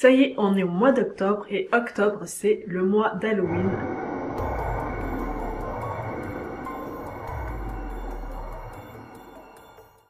Ça y est, on est au mois d'octobre et octobre, c'est le mois d'Halloween.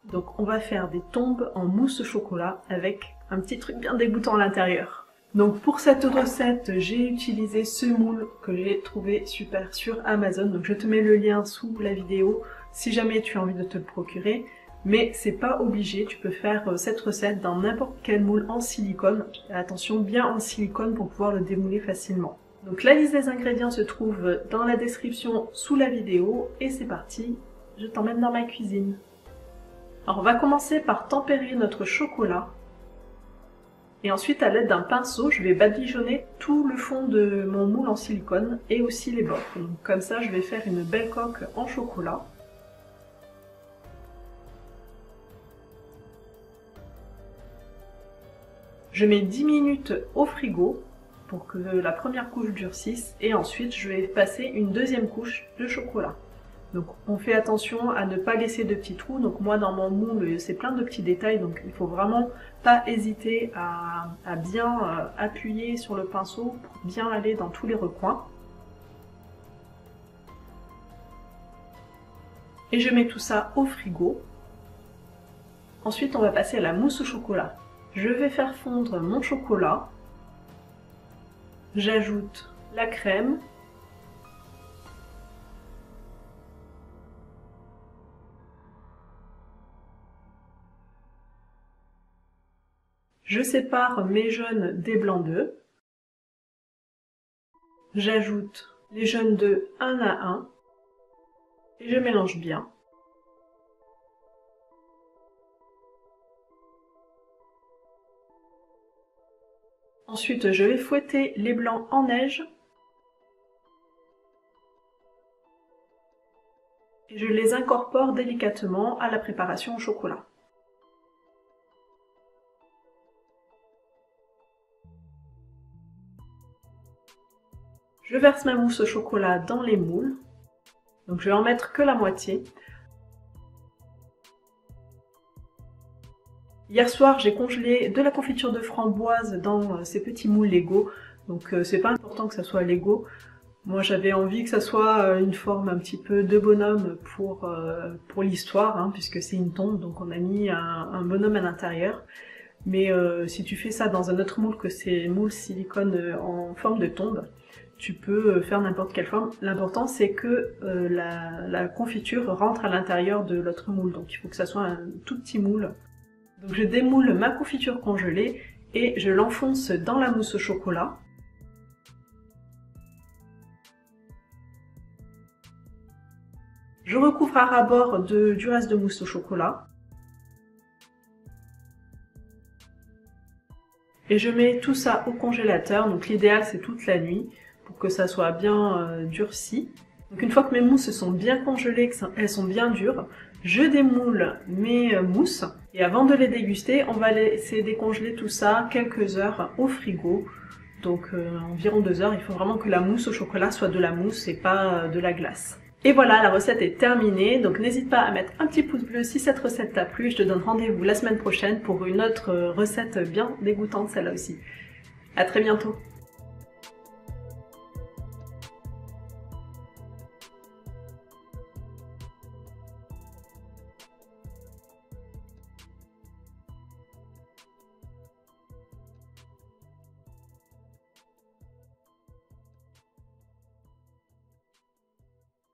Donc on va faire des tombes en mousse au chocolat avec un petit truc bien dégoûtant à l'intérieur. Donc pour cette recette, j'ai utilisé ce moule que j'ai trouvé super sur Amazon. Donc je te mets le lien sous la vidéo si jamais tu as envie de te le procurer. Mais c'est pas obligé, tu peux faire cette recette dans n'importe quel moule en silicone. Attention, bien en silicone pour pouvoir le démouler facilement. Donc la liste des ingrédients se trouve dans la description sous la vidéo. Et c'est parti, je t'emmène dans ma cuisine. Alors on va commencer par tempérer notre chocolat. Et ensuite, à l'aide d'un pinceau, je vais badigeonner tout le fond de mon moule en silicone et aussi les bords. Donc, comme ça, je vais faire une belle coque en chocolat. Je mets 10 minutes au frigo pour que la première couche durcisse et ensuite, je vais passer une deuxième couche de chocolat. Donc on fait attention à ne pas laisser de petits trous, donc moi dans mon moule c'est plein de petits détails, donc il faut vraiment pas hésiter à bien appuyer sur le pinceau pour bien aller dans tous les recoins. Et je mets tout ça au frigo. Ensuite on va passer à la mousse au chocolat. Je vais faire fondre mon chocolat, j'ajoute la crème, je sépare mes jaunes des blancs d'œufs. J'ajoute les jaunes d'œufs un à un. Et je mélange bien. Ensuite, je vais fouetter les blancs en neige. Et je les incorpore délicatement à la préparation au chocolat. Je verse ma mousse au chocolat dans les moules, donc je vais en mettre que la moitié. Hier soir, j'ai congelé de la confiture de framboise dans ces petits moules Lego, donc c'est pas important que ça soit Lego. Moi j'avais envie que ça soit une forme un petit peu de bonhomme pour l'histoire, hein, puisque c'est une tombe, donc on a mis un bonhomme à l'intérieur. Mais si tu fais ça dans un autre moule que ces moules silicone en forme de tombe, tu peux faire n'importe quelle forme. L'important c'est que la confiture rentre à l'intérieur de l'autre moule. Donc il faut que ça soit un tout petit moule. Donc je démoule ma confiture congelée et je l'enfonce dans la mousse au chocolat. Je recouvre à ras-bord du reste de mousse au chocolat. Et je mets tout ça au congélateur. Donc l'idéal c'est toute la nuit, pour que ça soit bien durci. Donc une fois que mes mousses sont bien congelées, qu'elles sont bien dures, je démoule mes mousses. Et avant de les déguster, on va laisser décongeler tout ça quelques heures au frigo. Donc environ 2 heures, il faut vraiment que la mousse au chocolat soit de la mousse et pas de la glace. Et voilà, la recette est terminée. Donc n'hésite pas à mettre un petit pouce bleu si cette recette t'a plu. Je te donne rendez-vous la semaine prochaine pour une autre recette bien dégoûtante, celle-là aussi. À très bientôt.